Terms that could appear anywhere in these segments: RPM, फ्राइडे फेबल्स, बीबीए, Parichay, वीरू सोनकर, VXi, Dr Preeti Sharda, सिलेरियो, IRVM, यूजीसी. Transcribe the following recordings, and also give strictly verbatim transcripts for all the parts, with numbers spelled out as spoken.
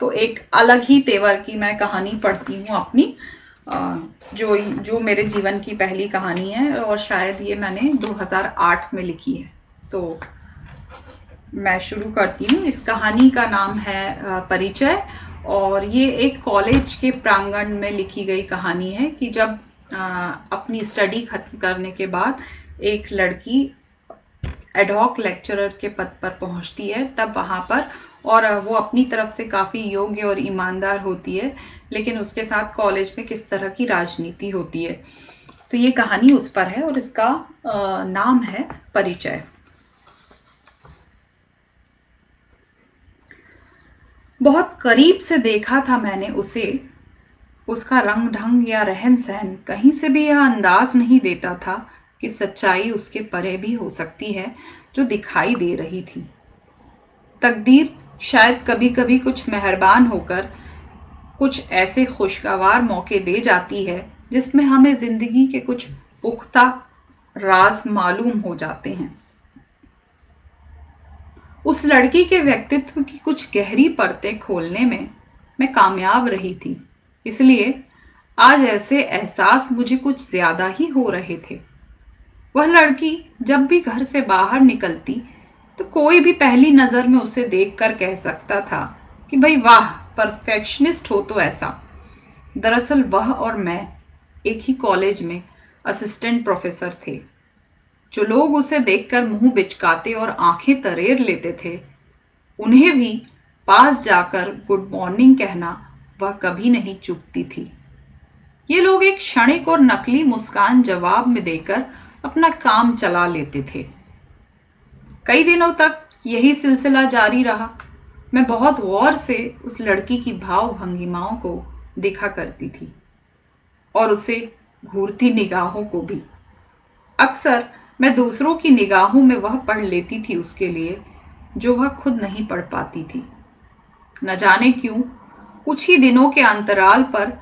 तो एक अलग ही तेवर की मैं कहानी पढ़ती हूँ अपनी, जो जो मेरे जीवन की पहली कहानी है और शायद ये मैंने दो हज़ार आठ में लिखी है। तो मैं शुरू करती हूँ। इस कहानी का नाम है परिचय और ये एक कॉलेज के प्रांगण में लिखी गई कहानी है कि जब अपनी स्टडी खत्म करने के बाद एक लड़की एडहॉक लेक्चरर के पद पर पहुंचती है, तब वहां पर, और वो अपनी तरफ से काफ़ी योग्य और ईमानदार होती है, लेकिन उसके साथ कॉलेज में किस तरह की राजनीति होती है। तो ये कहानी उस पर है और इसका नाम है परिचय। बहुत करीब से देखा था मैंने उसे, उसका रंग ढंग या रहन सहन कहीं से भी यह अंदाज नहीं देता था कि सच्चाई उसके परे भी हो सकती है जो दिखाई दे रही थी। तकदीर शायद कभी कभी कुछ मेहरबान होकर कुछ ऐसे खुशगवार मौके दे जाती है जिसमें हमें जिंदगी के कुछ पुख्ता राज मालूम हो जाते हैं। उस लड़की के व्यक्तित्व की कुछ गहरी परतें खोलने में मैं कामयाब रही थी, इसलिए आज ऐसे एहसास मुझे कुछ ज्यादा ही हो रहे थे। वह लड़की जब भी घर से बाहर निकलती तो कोई भी पहली नजर में उसे देखकर कह सकता था कि भाई वाह, परफेक्शनिस्ट हो तो ऐसा। दरअसल वह और मैं एक ही कॉलेज में असिस्टेंट प्रोफेसर थे। जो लोग उसे देखकर मुंह बिचकाते और आंखें तरेर लेते थे, उन्हें भी पास जाकर गुड मॉर्निंग कहना वह कभी नहीं चूकती थी। ये लोग एक क्षणिक और नकली मुस्कान जवाब में देकर अपना काम चला लेते थे। कई दिनों तक यही सिलसिला जारी रहा। मैं बहुत गौर से उस लड़की की भाव भंगिमाओं को देखा करती थी और उसे घूरती निगाहों को भी। अक्सर मैं दूसरों की निगाहों में वह पढ़ लेती थी उसके लिए जो वह खुद नहीं पढ़ पाती थी। न जाने क्यों कुछ ही दिनों के अंतराल पर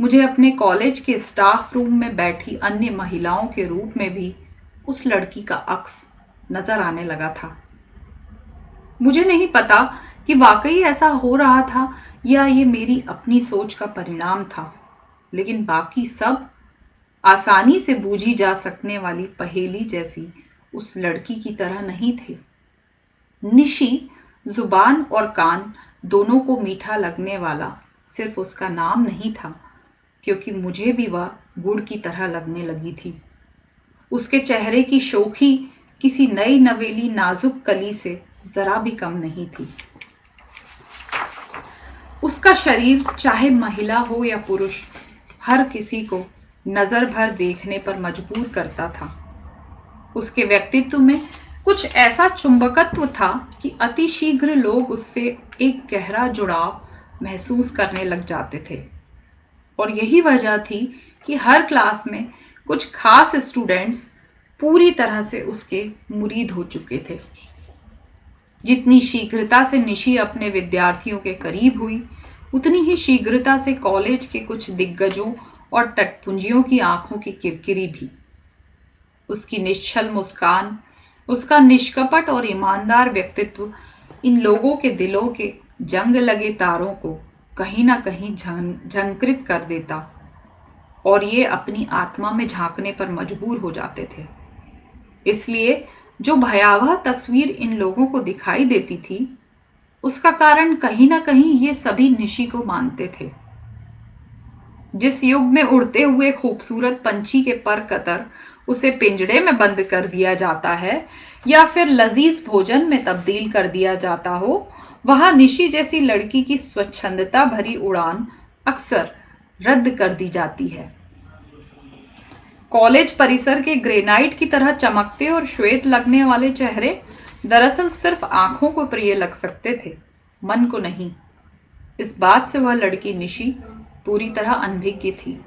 मुझे अपने कॉलेज के स्टाफ रूम में बैठी अन्य महिलाओं के रूप में भी उस लड़की का अक्स नजर आने लगा था। मुझे नहीं पता कि वाकई ऐसा हो रहा था या ये मेरी अपनी सोच का परिणाम था, लेकिन बाकी सब आसानी से बूझी जा सकने वाली पहेली जैसी उस लड़की की तरह नहीं थे। निशी जुबान और कान दोनों को मीठा लगने वाला सिर्फ उसका नाम नहीं था, क्योंकि मुझे भी वह गुड़ की तरह लगने लगी थी। उसके चेहरे की शोखी किसी नई नवेली नाजुक कली से जरा भी कम नहीं थी। उसका शरीर, चाहे महिला हो या पुरुष, हर किसी को नजर भर देखने पर मजबूर करता था। उसके व्यक्तित्व में कुछ ऐसा चुंबकत्व था कि अति शीघ्र लोग उससे एक गहरा जुड़ाव महसूस करने लग जाते थे और यही वजह थी कि हर क्लास में कुछ खास स्टूडेंट्स पूरी तरह से उसके मुरीद हो चुके थे। जितनी शीघ्रता से निशी अपने विद्यार्थियों के करीब हुई, उतनी ही शीघ्रता से कॉलेज के कुछ दिग्गजों और टटपुंजियों की आंखों की किरकिरी भी। उसकी निश्चल मुस्कान, उसका निष्कपट और ईमानदार व्यक्तित्व इन लोगों के दिलों के जंग लगे तारों को कहीं ना कहीं झंकृत कर देता और ये अपनी आत्मा में झांकने पर मजबूर हो जाते थे। इसलिए जो भयावह तस्वीर इन लोगों को दिखाई देती थी, उसका कारण कहीं ना कहीं ये सभी निशी को मानते थे। जिस युग में उड़ते हुए खूबसूरत पंछी के पर कतर उसे पिंजड़े में बंद कर दिया जाता है या फिर लजीज भोजन में तब्दील कर दिया जाता हो, वहां निशी जैसी लड़की की स्वच्छंदता भरी उड़ान अक्सर रद्द कर दी जाती है। कॉलेज परिसर के ग्रेनाइट की तरह चमकते और श्वेत लगने वाले चेहरे दरअसल सिर्फ आंखों को प्रिय लग सकते थे, मन को नहीं। इस बात से वह लड़की निशी पूरी तरह अनभिज्ञ थी।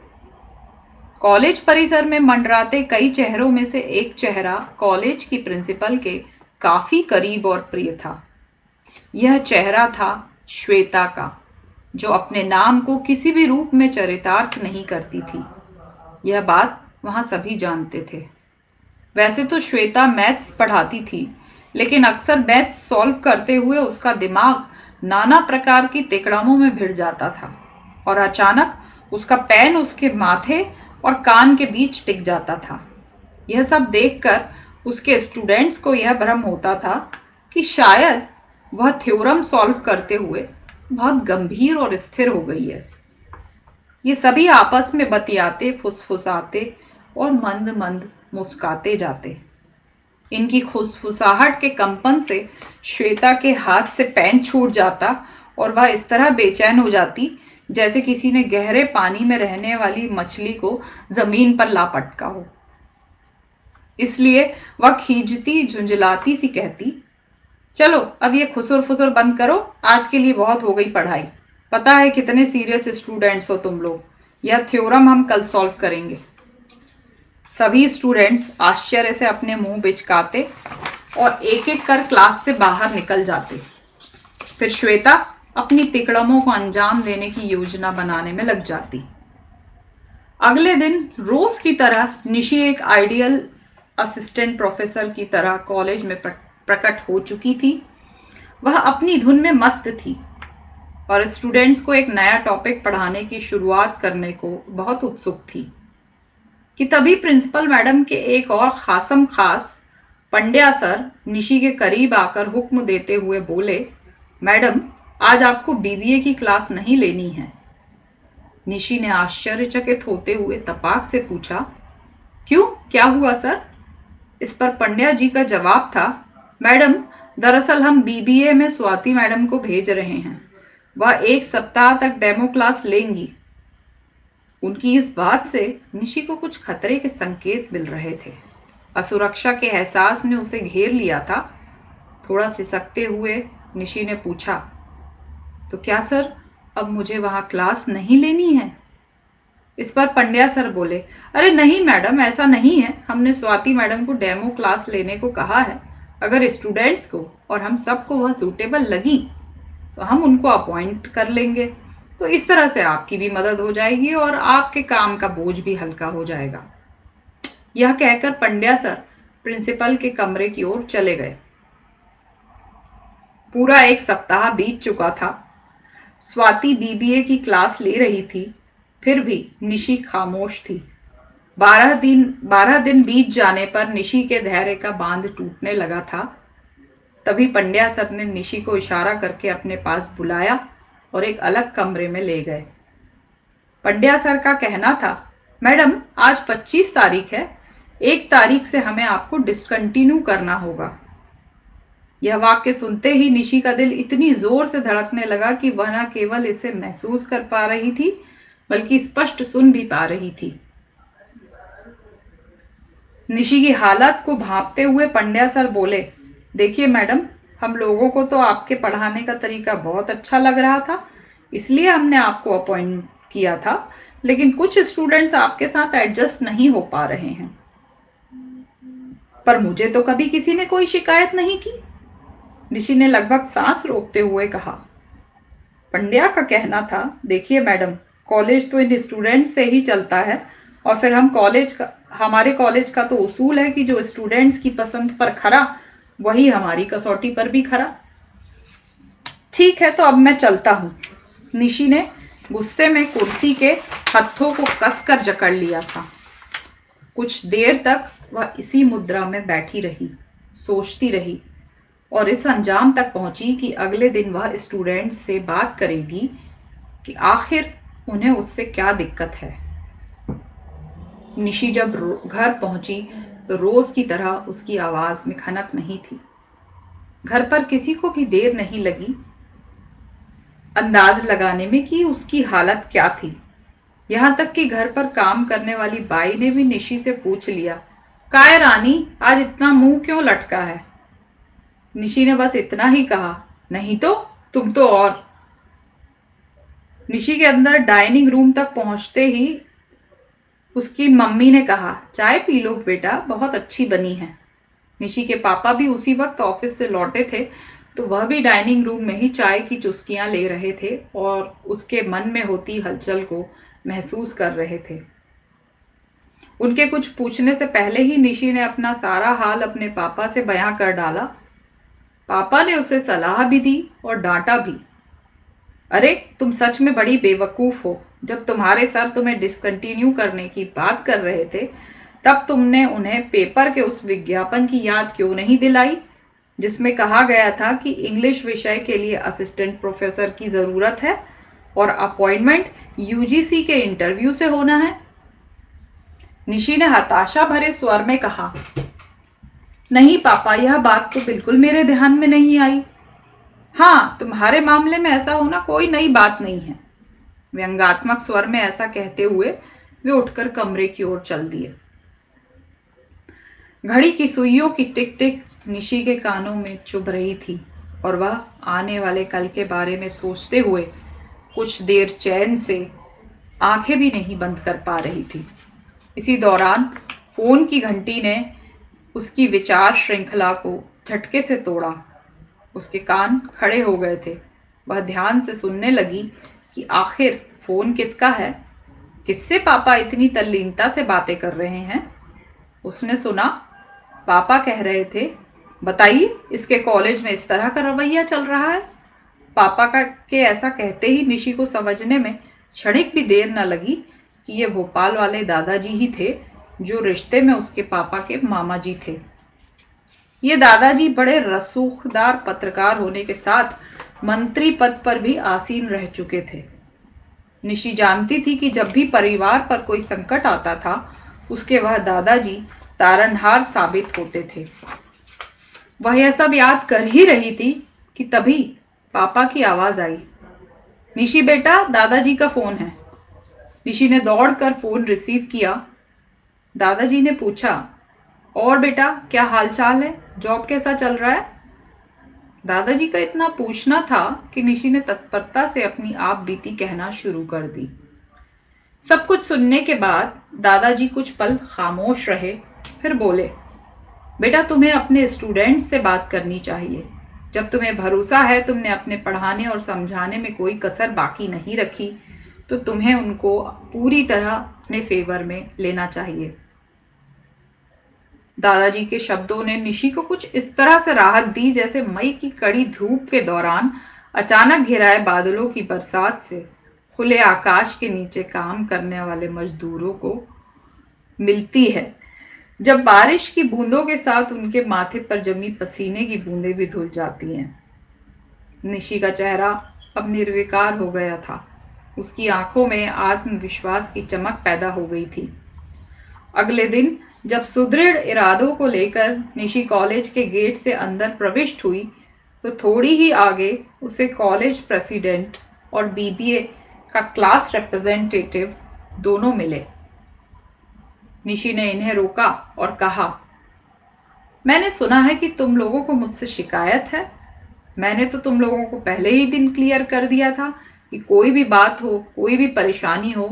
कॉलेज परिसर में मंडराते कई चेहरों में से एक चेहरा कॉलेज की प्रिंसिपल के काफी करीब और प्रिय था। यह चेहरा था श्वेता का, जो अपने नाम को किसी भी रूप में चरितार्थ नहीं करती थी। यह बात वहां सभी जानते थे। वैसे तो श्वेता मैथ्स पढ़ाती थी, लेकिन अक्सर मैथ्स सॉल्व करते हुए उसका दिमाग नाना प्रकार की तिकड़मों में भिड़ जाता था और अचानक उसका पैन उसके माथे और कान के बीच टिक जाता था। यह सब देखकर उसके स्टूडेंट्स को यह भ्रम होता था कि शायद वह थ्योरम सॉल्व करते हुए बहुत गंभीर और स्थिर हो गई है। ये सभी आपस में बतियाते, फुसफुसाते और मंद मंद मुस्काते जाते। इनकी फुसफुसाहट के कंपन से श्वेता के हाथ से पैन छूट जाता और वह इस तरह बेचैन हो जाती जैसे किसी ने गहरे पानी में रहने वाली मछली को जमीन पर लापटका हो। इसलिए वह खींचती झुंझलाती सी कहती, चलो अब ये खुसुर फुसुर बंद करो, आज के लिए बहुत हो गई पढ़ाई। पता है कितने सीरियस स्टूडेंट्स हो तुम लोग, यह थ्योरम हम कल सॉल्व करेंगे। सभी स्टूडेंट्स आश्चर्य से अपने मुंह बिचकाते और एक एक कर क्लास से बाहर निकल जाते। फिर श्वेता अपनी तिकड़मों को अंजाम देने की योजना बनाने में लग जाती। अगले दिन रोज की तरह निशी एक आइडियल असिस्टेंट प्रोफेसर की तरह कॉलेज में प्रकट हो चुकी थी। वह अपनी धुन में मस्त थी और स्टूडेंट्स को एक नया टॉपिक पढ़ाने की शुरुआत करने को बहुत उत्सुक थी कि तभी प्रिंसिपल मैडम के एक और खासम खास पंड्या सर निशी के करीब आकर हुक्म देते हुए बोले, मैडम आज आपको बीबीए की क्लास नहीं लेनी है। निशी ने आश्चर्यचकित होते हुए तपाक से पूछा, क्यों, क्या हुआ सर? इस पर पंड्या जी का जवाब था, मैडम दरअसल हम बीबीए में स्वाति मैडम को भेज रहे हैं, वह एक सप्ताह तक डेमो क्लास लेंगी। उनकी इस बात से निशी को कुछ खतरे के संकेत मिल रहे थे। असुरक्षा के एहसास ने उसे घेर लिया था। थोड़ा सिसकते हुए निशी ने पूछा, तो क्या सर अब मुझे वहां क्लास नहीं लेनी है? इस पर पंड्या सर बोले, अरे नहीं मैडम, ऐसा नहीं है, हमने स्वाति मैडम को डेमो क्लास लेने को कहा है। अगर स्टूडेंट्स को और हम सबको वह सूटेबल लगी तो हम उनको अपॉइंट कर लेंगे, तो इस तरह से आपकी भी मदद हो जाएगी और आपके काम का बोझ भी हल्का हो जाएगा। यह कहकर पंड्या सर प्रिंसिपल के कमरे की ओर चले गए। पूरा एक सप्ताह बीत चुका था। स्वाति बीबीए की क्लास ले रही थी, फिर भी निशी खामोश थी। बारह दिन बारह दिन बीत जाने पर निशी के धैर्य का बांध टूटने लगा था। तभी पंड्या सर ने निशी को इशारा करके अपने पास बुलाया और एक अलग कमरे में ले गए। पंड्या सर का कहना था, मैडम आज पच्चीस तारीख है, एक तारीख से हमें आपको डिसकंटिन्यू करना होगा। यह वाक्य सुनते ही निशी का दिल इतनी जोर से धड़कने लगा कि वह न केवल इसे महसूस कर पा रही थी बल्कि स्पष्ट सुन भी पा रही थी। निशी की हालत को भांपते हुए पंड्या सर बोले, देखिए मैडम, हम लोगों को तो आपके पढ़ाने का तरीका बहुत अच्छा लग रहा था, इसलिए हमने आपको अपॉइंट किया था, लेकिन कुछ स्टूडेंट्स आपके साथ एडजस्ट नहीं हो पा रहे हैं। पर मुझे तो कभी किसी ने कोई शिकायत नहीं की, निशी ने लगभग सांस रोकते हुए कहा। पंड्या का कहना था, देखिए मैडम, कॉलेज तो इन स्टूडेंट्स से ही चलता है और फिर हम कॉलेज का हमारे कॉलेज का तो उसूल है कि जो स्टूडेंट्स की पसंद पर खरा वही हमारी कसौटी पर भी खरा। ठीक है, तो अब मैं चलता हूं। निशी ने गुस्से में कुर्सी के हथों को कसकर जकड़ लिया था। कुछ देर तक वह इसी मुद्रा में बैठी रही, सोचती रही और इस अंजाम तक पहुंची कि अगले दिन वह स्टूडेंट्स से बात करेगी कि आखिर उन्हें उससे क्या दिक्कत है। निशी जब घर पहुंची तो रोज की तरह उसकी आवाज में खनक नहीं थी। घर पर किसी को भी देर नहीं लगी अंदाज लगाने में कि उसकी हालत क्या थी। यहां तक कि घर पर काम करने वाली बाई ने भी निशी से पूछ लिया, काय रानी आज इतना मुंह क्यों लटका है? निशी ने बस इतना ही कहा, नहीं तो तुम तो और। निशी के अंदर डाइनिंग रूम तक पहुंचते ही उसकी मम्मी ने कहा, चाय पी लो बेटा, बहुत अच्छी बनी है। निशी के पापा भी उसी वक्त ऑफिस से लौटे थे तो वह भी डाइनिंग रूम में ही चाय की चुस्कियां ले रहे थे और उसके मन में होती हलचल को महसूस कर रहे थे। उनके कुछ पूछने से पहले ही निशी ने अपना सारा हाल अपने पापा से बयां कर डाला। पापा ने उसे सलाह भी दी और डांटा भी। अरे तुम सच में बड़ी बेवकूफ हो, जब तुम्हारे सर तुम्हें डिसकंटिन्यू करने की बात कर रहे थे तब तुमने उन्हें पेपर के उस विज्ञापन की याद क्यों नहीं दिलाई जिसमें कहा गया था कि इंग्लिश विषय के लिए असिस्टेंट प्रोफेसर की जरूरत है और अपॉइंटमेंट यूजीसी के इंटरव्यू से होना है। निशी ने हताशा भरे स्वर में कहा, नहीं पापा, यह बात तो बिल्कुल मेरे ध्यान में नहीं आई। हाँ, तुम्हारे मामले में ऐसा होना कोई नई बात नहीं है। व्यंग्यात्मक स्वर में ऐसा कहते हुए वे उठकर कमरे की ओर चल दिए। घड़ी की सुइयों की टिक टिक निशी के कानों में चुभ रही थी और वह आने वाले कल के बारे में सोचते हुए कुछ देर चैन से आंखें भी नहीं बंद कर पा रही थी। इसी दौरान फोन की घंटी ने उसकी विचार श्रृंखला को झटके से तोड़ा। उसके कान खड़े हो गए थे। वह ध्यान से सुनने लगी कि आखिर फोन किसका है, किससे पापा इतनी तल्लीनता से बातें कर रहे हैं। उसने सुना पापा कह रहे थे, बताइए इसके कॉलेज में इस तरह का रवैया चल रहा है। पापा का के ऐसा कहते ही निशी को समझने में क्षणिक भी देर न लगी कि ये भोपाल वाले दादाजी ही थे जो रिश्ते में उसके पापा के मामा जी थे। ये दादाजी बड़े रसूखदार पत्रकार होने के साथ मंत्री पद पर भी आसीन रह चुके थे। निशी जानती थी कि जब भी परिवार पर कोई संकट आता था उसके वह दादाजी तारणहार साबित होते थे। वह यह सब याद कर ही रही थी कि तभी पापा की आवाज आई, निशी बेटा दादाजी का फोन है। निशी ने दौड़कर फोन रिसीव किया। दादाजी ने पूछा, और बेटा क्या हालचाल है, जॉब कैसा चल रहा है। दादाजी का इतना पूछना था कि निशी ने तत्परता से अपनी आप बीती कहना शुरू कर दी। सब कुछ सुनने के बाद दादाजी कुछ पल खामोश रहे, फिर बोले, बेटा तुम्हें अपने स्टूडेंट्स से बात करनी चाहिए। जब तुम्हें भरोसा है तुमने अपने पढ़ाने और समझाने में कोई कसर बाकी नहीं रखी तो तुम्हें उनको पूरी तरह अपने फेवर में लेना चाहिए। दादाजी के शब्दों ने निशी को कुछ इस तरह से राहत दी जैसे मई की कड़ी धूप के दौरान अचानक घिराए बादलों की बरसात से खुले आकाश के नीचे काम करने वाले मजदूरों को मिलती है, जब बारिश की बूंदों के साथ उनके माथे पर जमी पसीने की बूंदें भी धुल जाती हैं। निशी का चेहरा अब निर्विकार हो गया था। उसकी आंखों में आत्मविश्वास की चमक पैदा हो गई थी। अगले दिन जब सुदृढ़ इरादों को लेकर निशी कॉलेज के गेट से अंदर प्रविष्ट हुई तो थोड़ी ही आगे उसे कॉलेज प्रेसिडेंट और बीबीए का क्लास रिप्रेजेंटेटिव दोनों मिले। निशी ने इन्हें रोका और कहा, मैंने सुना है कि तुम लोगों को मुझसे शिकायत है। मैंने तो तुम लोगों को पहले ही दिन क्लियर कर दिया था कि कोई भी बात हो, कोई भी परेशानी हो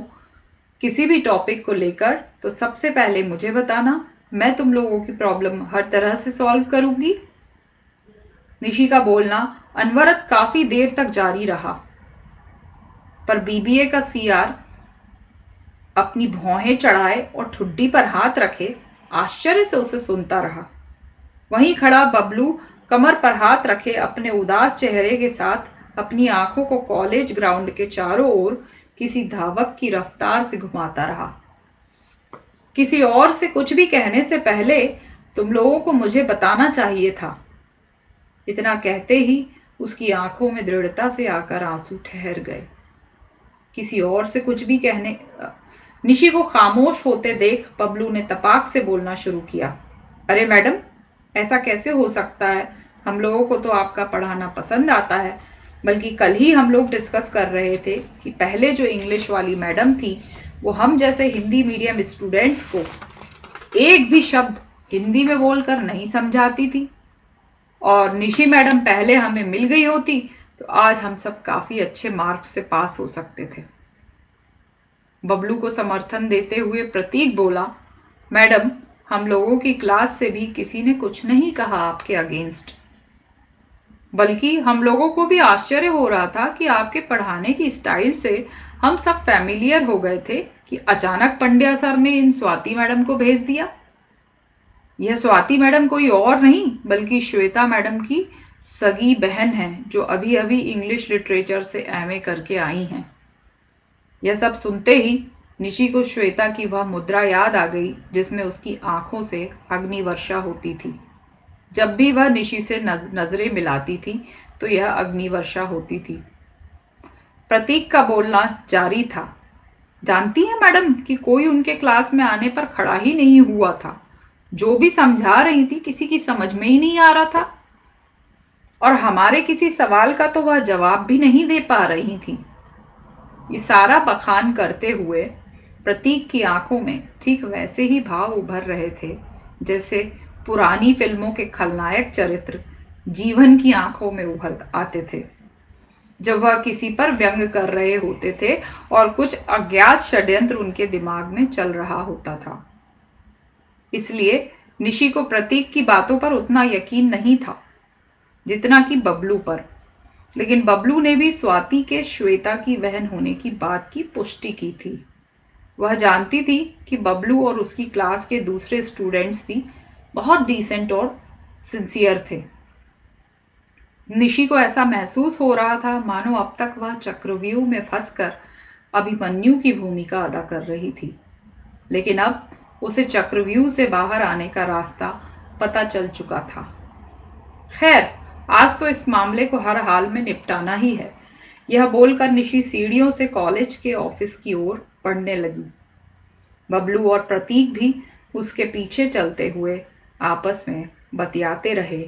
किसी भी टॉपिक को लेकर तो सबसे पहले मुझे बताना, मैं तुम लोगों की प्रॉब्लम हर तरह से सॉल्व करूंगी। निशी का बोलना अनवरत काफी देर तक जारी रहा, पर बीबीए का सीआर अपनी भौहें चढ़ाए और ठुड्डी पर हाथ रखे आश्चर्य से उसे सुनता रहा। वहीं खड़ा बबलू कमर पर हाथ रखे अपने उदास चेहरे के साथ अपनी आंखों को कॉलेज ग्राउंड के चारों ओर किसी धावक की रफ्तार से घुमाता रहा। किसी और से कुछ भी कहने से पहले तुम लोगों को मुझे बताना चाहिए था। इतना कहते ही उसकी आंखों में दृढ़ता से आकर आंसू ठहर गए। किसी और से कुछ भी कहने निशी को खामोश होते देख बबलू ने तपाक से बोलना शुरू किया, अरे मैडम ऐसा कैसे हो सकता है, हम लोगों को तो आपका पढ़ाना पसंद आता है, बल्कि कल ही हम लोग डिस्कस कर रहे थे कि पहले जो इंग्लिश वाली मैडम थी वो हम जैसे हिंदी मीडियम स्टूडेंट्स को एक भी शब्द हिंदी में बोलकर नहीं समझाती थी, और निशी मैडम पहले हमें मिल गई होती तो आज हम सब काफी अच्छे मार्क्स से पास हो सकते थे। बबलू को समर्थन देते हुए प्रतीक बोला, मैडम हम लोगों की क्लास से भी किसी ने कुछ नहीं कहा आपके अगेंस्ट, बल्कि हम लोगों को भी आश्चर्य हो रहा था कि आपके पढ़ाने की स्टाइल से हम सब फैमिलियर हो गए थे कि अचानक पंड्या सर ने इन स्वाति मैडम को भेज दिया। यह स्वाति मैडम कोई और नहीं बल्कि श्वेता मैडम की सगी बहन हैं जो अभी अभी इंग्लिश लिटरेचर से एमए करके आई हैं। यह सब सुनते ही निशी को श्वेता की वह मुद्रा याद आ गई जिसमें उसकी आंखों से अग्निवर्षा होती थी। जब भी वह निशी से नजरें मिलाती थी तो यह अग्निवर्षा होती थी। प्रतीक का बोलना जारी था। जानती है मैडम कि कोई उनके क्लास में आने पर खड़ा ही नहीं हुआ था। जो भी समझा रही थी किसी की समझ में ही नहीं आ रहा था और हमारे किसी सवाल का तो वह जवाब भी नहीं दे पा रही थी। ये सारा बखान करते हुए प्रतीक की आंखों में ठीक वैसे ही भाव उभर रहे थे जैसे पुरानी फिल्मों के खलनायक चरित्र जीवन की आंखों में उभर आते थे जब वह किसी पर व्यंग कर रहे होते थे और कुछ अज्ञात षड्यंत्र उनके दिमाग में चल रहा होता था। इसलिए निशी को प्रतीक की बातों पर उतना यकीन नहीं था जितना कि बबलू पर, लेकिन बबलू ने भी स्वाति के श्वेता की बहन होने की बात की पुष्टि की थी। वह जानती थी कि बबलू और उसकी क्लास के दूसरे स्टूडेंट्स भी बहुत डिसेंट और सिंसियर थे। निशी को ऐसा महसूस हो रहा था मानो अब तक वह चक्रव्यूह में फंसकर अभिमन्यु की भूमिका अदा कर रही थी, लेकिन अब उसे चक्रव्यूह से बाहर आने का रास्ता पता चल चुका था। खैर, आज तो इस मामले को हर हाल में निपटाना ही है। यह बोलकर निशी सीढ़ियों से कॉलेज के ऑफिस की ओर बढ़ने लगी। बबलू और प्रतीक भी उसके पीछे चलते हुए आपस में बतियाते रहे,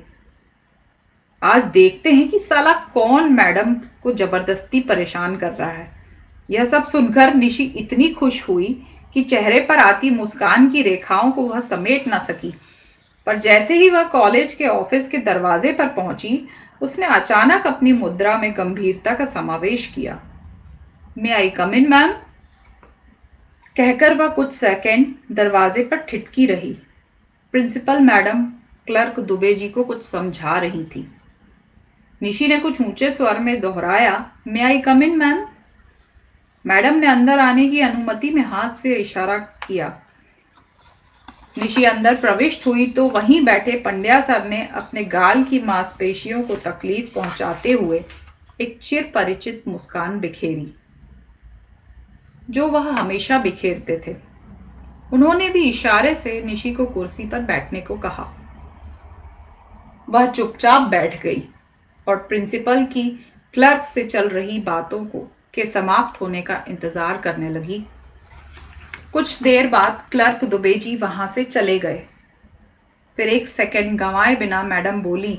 आज देखते हैं कि साला कौन मैडम को जबरदस्ती परेशान कर रहा है। यह सब सुनकर निशी इतनी खुश हुई कि चेहरे पर आती मुस्कान की रेखाओं को वह समेट ना सकी, पर जैसे ही वह कॉलेज के ऑफिस के दरवाजे पर पहुंची उसने अचानक अपनी मुद्रा में गंभीरता का समावेश किया। मे आई कम इन मैम, कहकर वह कुछ सेकंड दरवाजे पर ठिठकी रही। Principal madam clerk Dubey ji को कुछ समझा रही थी। निशी ने कुछ ऊंचे स्वर में दोहराया, मे आई कम इन मैम। मैडम ने अंदर आने की अनुमति में हाथ से इशारा किया। निशी अंदर प्रविष्ट हुई तो वहीं बैठे पंड्या सर ने अपने गाल की मांसपेशियों को तकलीफ पहुंचाते हुए एक चिर परिचित मुस्कान बिखेरी जो वह हमेशा बिखेरते थे। उन्होंने भी इशारे से निशी को कुर्सी पर बैठने को कहा। वह चुपचाप बैठ गई और प्रिंसिपल की क्लर्क से चल रही बातों को के समाप्त होने का इंतजार करने लगी। कुछ देर बाद क्लर्क दुबे जी वहां से चले गए। फिर एक सेकंड गंवाए बिना मैडम बोली,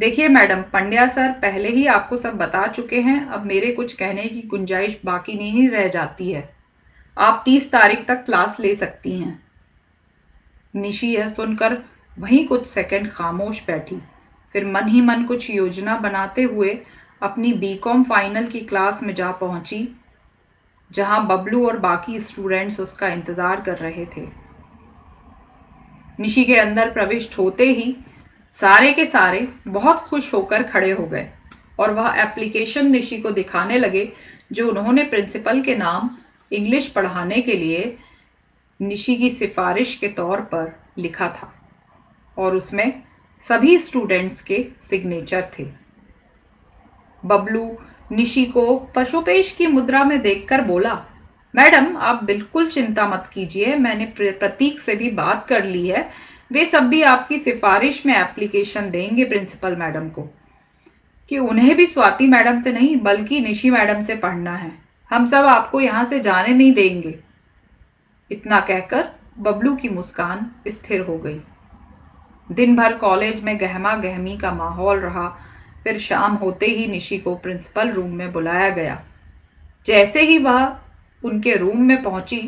देखिए मैडम, पंड्या सर पहले ही आपको सब बता चुके हैं। अब मेरे कुछ कहने की गुंजाइश बाकी नहीं रह जाती है। आप तीस तारीख तक क्लास ले सकती हैं। निशी यह सुनकर वहीं कुछ सेकंड खामोश बैठी, फिर मन ही मन कुछ योजना बनाते हुए अपनी बीकॉम फाइनल की क्लास में जा पहुंची जहां बबलू और बाकी स्टूडेंट्स उसका इंतजार कर रहे थे। निशी के अंदर प्रविष्ट होते ही सारे के सारे बहुत खुश होकर खड़े हो गए और वह एप्लीकेशन निशी को दिखाने लगे जो उन्होंने प्रिंसिपल के नाम इंग्लिश पढ़ाने के लिए निशी की सिफारिश के तौर पर लिखा था और उसमें सभी स्टूडेंट्स के सिग्नेचर थे। बबलू निशी को पशुपेश की मुद्रा में देखकर बोला, मैडम आप बिल्कुल चिंता मत कीजिए, मैंने प्रतीक से भी बात कर ली है। वे सब भी आपकी सिफारिश में एप्लीकेशन देंगे प्रिंसिपल मैडम को कि उन्हें भी स्वाति मैडम से नहीं बल्कि निशी मैडम से पढ़ना है। हम सब आपको यहां से जाने नहीं देंगे। इतना कहकर बबलू की मुस्कान स्थिर हो गई। दिन भर कॉलेज में गहमा गहमी का माहौल रहा। फिर शाम होते ही निशी को प्रिंसिपल रूम में बुलाया गया। जैसे ही वह उनके रूम में पहुंची,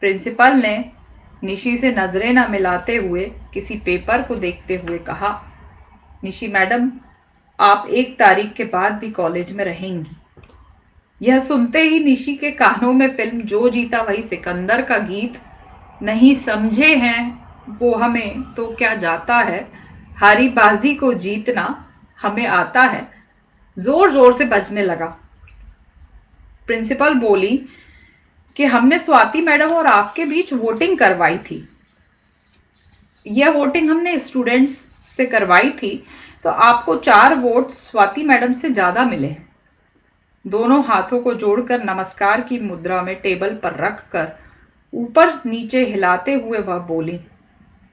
प्रिंसिपल ने निशी से नजरें न मिलाते हुए किसी पेपर को देखते हुए कहा, निशी मैडम आप एक तारीख के बाद भी कॉलेज में रहेंगी। यह सुनते ही निशी के कानों में फिल्म जो जीता वही सिकंदर का गीत, नहीं समझे हैं वो हमें तो क्या जाता है, हारी बाजी को जीतना हमें आता है, जोर जोर से बजने लगा। प्रिंसिपल बोली कि हमने स्वाति मैडम और आपके बीच वोटिंग करवाई थी। यह वोटिंग हमने स्टूडेंट्स से करवाई थी तो आपको चार वोट स्वाति मैडम से ज्यादा मिले हैं। दोनों हाथों को जोड़कर नमस्कार की मुद्रा में टेबल पर रखकर ऊपर नीचे हिलाते हुए वह बोली,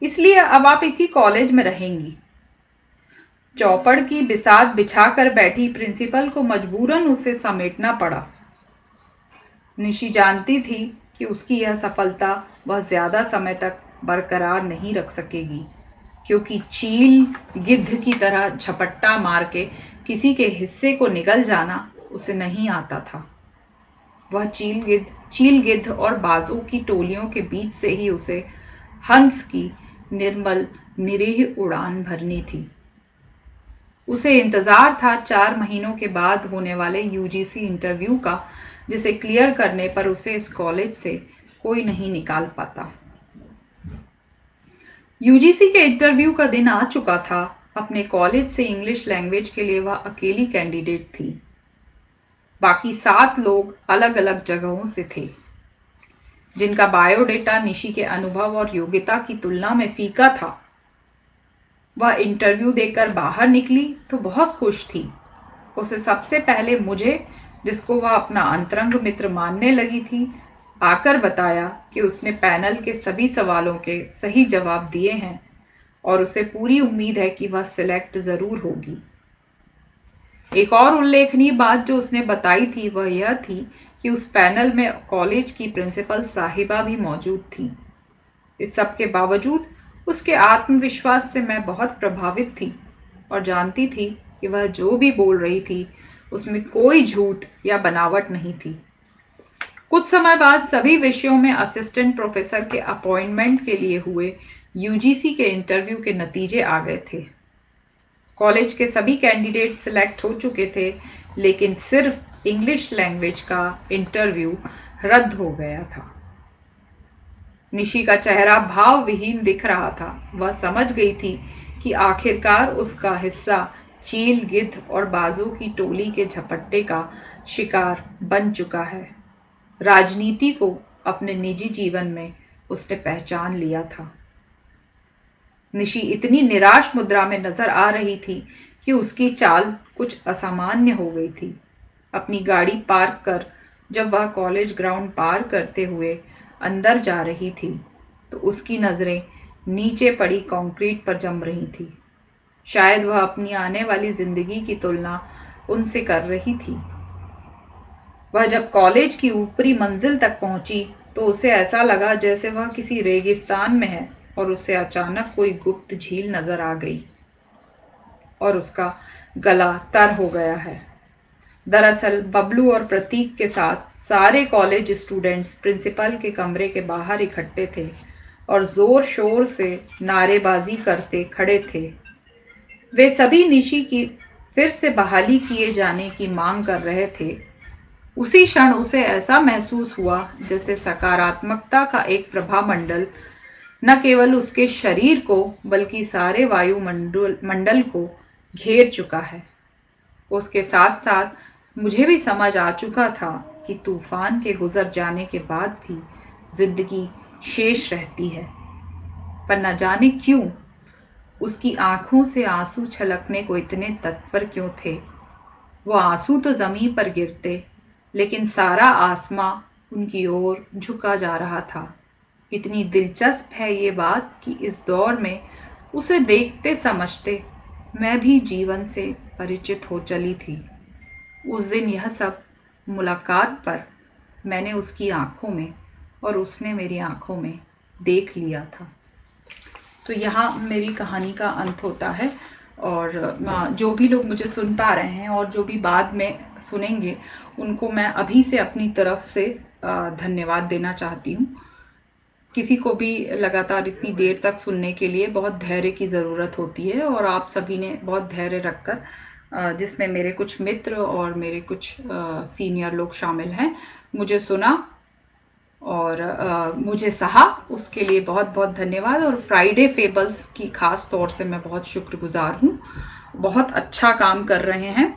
इसलिए अब आप इसी कॉलेज में रहेंगी। चौपड़ की बिसात बिछाकर बैठी प्रिंसिपल को मजबूरन उसे समेटना पड़ा। निशी जानती थी कि उसकी यह सफलता वह ज्यादा समय तक बरकरार नहीं रख सकेगी, क्योंकि चील गिद्ध की तरह झपट्टा मार के किसी के हिस्से को निगल जाना उसे नहीं आता था। वह चील गिद्ध चील गिद्ध और बाजू की टोलियों के बीच से ही उसे हंस की निर्मल निरीह उड़ान भरनी थी। उसे इंतजार था चार महीनों के बाद होने वाले यूजीसी इंटरव्यू का, जिसे क्लियर करने पर उसे इस कॉलेज से कोई नहीं निकाल पाता। यूजीसी के इंटरव्यू का दिन आ चुका था। अपने कॉलेज से इंग्लिश लैंग्वेज के लिए वह अकेली कैंडिडेट थी। बाकी सात लोग अलग अलग जगहों से थे, जिनका बायोडेटा निशी के अनुभव और योग्यता की तुलना में फीका था। वह इंटरव्यू देकर बाहर निकली तो बहुत खुश थी। उसे सबसे पहले मुझे, जिसको वह अपना अंतरंग मित्र मानने लगी थी, आकर बताया कि उसने पैनल के सभी सवालों के सही जवाब दिए हैं और उसे पूरी उम्मीद है कि वह सिलेक्ट जरूर होगी। एक और उल्लेखनीय बात जो उसने बताई थी वह यह थी कि उस पैनल में कॉलेज की प्रिंसिपल साहिबा भी मौजूद थी। इस सब के बावजूद उसके आत्मविश्वास से मैं बहुत प्रभावित थी और जानती थी कि वह जो भी बोल रही थी उसमें कोई झूठ या बनावट नहीं थी। कुछ समय बाद सभी विषयों में असिस्टेंट प्रोफेसर के अपॉइंटमेंट के लिए हुए यूजीसी के इंटरव्यू के नतीजे आ गए थे। कॉलेज के सभी कैंडिडेट सिलेक्ट हो चुके थे, लेकिन सिर्फ इंग्लिश लैंग्वेज का इंटरव्यू रद्द हो गया था। निशी का चेहरा भाव विहीन दिख रहा था। वह समझ गई थी कि आखिरकार उसका हिस्सा चील गिद्ध और बाजू की टोली के झपट्टे का शिकार बन चुका है। राजनीति को अपने निजी जीवन में उसने पहचान लिया था। निशी इतनी निराश मुद्रा में नजर आ रही थी कि उसकी चाल कुछ असामान्य हो गई थी। अपनी गाड़ी पार्क कर जब वह कॉलेज ग्राउंड पार करते हुए अंदर जा रही थी तो उसकी नजरें नीचे पड़ी कंक्रीट पर जम रही थी। शायद वह अपनी आने वाली जिंदगी की तुलना उनसे कर रही थी। वह जब कॉलेज की ऊपरी मंजिल तक पहुंची तो उसे ऐसा लगा जैसे वह किसी रेगिस्तान में है और उसे अचानक कोई गुप्त झील नजर आ गई और उसका गला तर हो गया है। दरअसल बबलू और प्रतीक के साथ सारे कॉलेज स्टूडेंट्स प्रिंसिपल के कमरे के बाहर इकट्ठे थे और जोर शोर से नारेबाजी करते खड़े थे। वे सभी निशी की फिर से बहाली किए जाने की मांग कर रहे थे। उसी क्षण उसे ऐसा महसूस हुआ जैसे सकारात्मकता का एक प्रभामंडल न केवल उसके शरीर को बल्कि सारे वायुमंडल मंडल को घेर चुका है। उसके साथ साथ मुझे भी समझ आ चुका था कि तूफान के गुजर जाने के बाद भी जिंदगी शेष रहती है, पर न जाने क्यों उसकी आंखों से आंसू छलकने को इतने तत्पर क्यों थे। वो आंसू तो जमीन पर गिरते, लेकिन सारा आसमां उनकी ओर झुका जा रहा था। इतनी दिलचस्प है ये बात कि इस दौर में उसे देखते समझते मैं भी जीवन से परिचित हो चली थी। उस दिन यह सब मुलाकात पर मैंने उसकी आंखों में और उसने मेरी आंखों में देख लिया था। तो यहाँ मेरी कहानी का अंत होता है। और जो भी लोग मुझे सुन पा रहे हैं और जो भी बाद में सुनेंगे उनको मैं अभी से अपनी तरफ से धन्यवाद देना चाहती हूँ। किसी को भी लगातार इतनी देर तक सुनने के लिए बहुत धैर्य की ज़रूरत होती है और आप सभी ने बहुत धैर्य रखकर, जिसमें मेरे कुछ मित्र और मेरे कुछ सीनियर लोग शामिल हैं, मुझे सुना और मुझे सहा, उसके लिए बहुत बहुत धन्यवाद। और फ्राइडे फेबल्स की खास तौर से मैं बहुत शुक्रगुजार हूँ, बहुत अच्छा काम कर रहे हैं।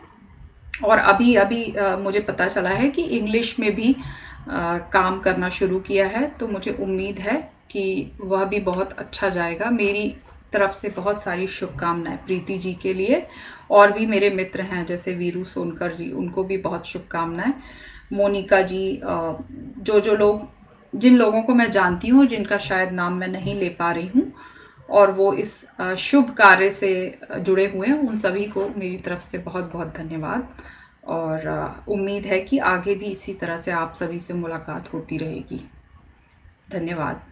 और अभी अभी मुझे पता चला है कि इंग्लिश में भी आ, काम करना शुरू किया है, तो मुझे उम्मीद है कि वह भी बहुत अच्छा जाएगा। मेरी तरफ से बहुत सारी शुभकामनाएं प्रीति जी के लिए। और भी मेरे मित्र हैं जैसे वीरू सोनकर जी, उनको भी बहुत शुभकामनाएं। मोनिका जी, जो जो लोग, जिन लोगों को मैं जानती हूँ जिनका शायद नाम मैं नहीं ले पा रही हूँ और वो इस शुभ कार्य से जुड़े हुए हैं, उन सभी को मेरी तरफ से बहुत बहुत धन्यवाद। और उम्मीद है कि आगे भी इसी तरह से आप सभी से मुलाकात होती रहेगी। धन्यवाद।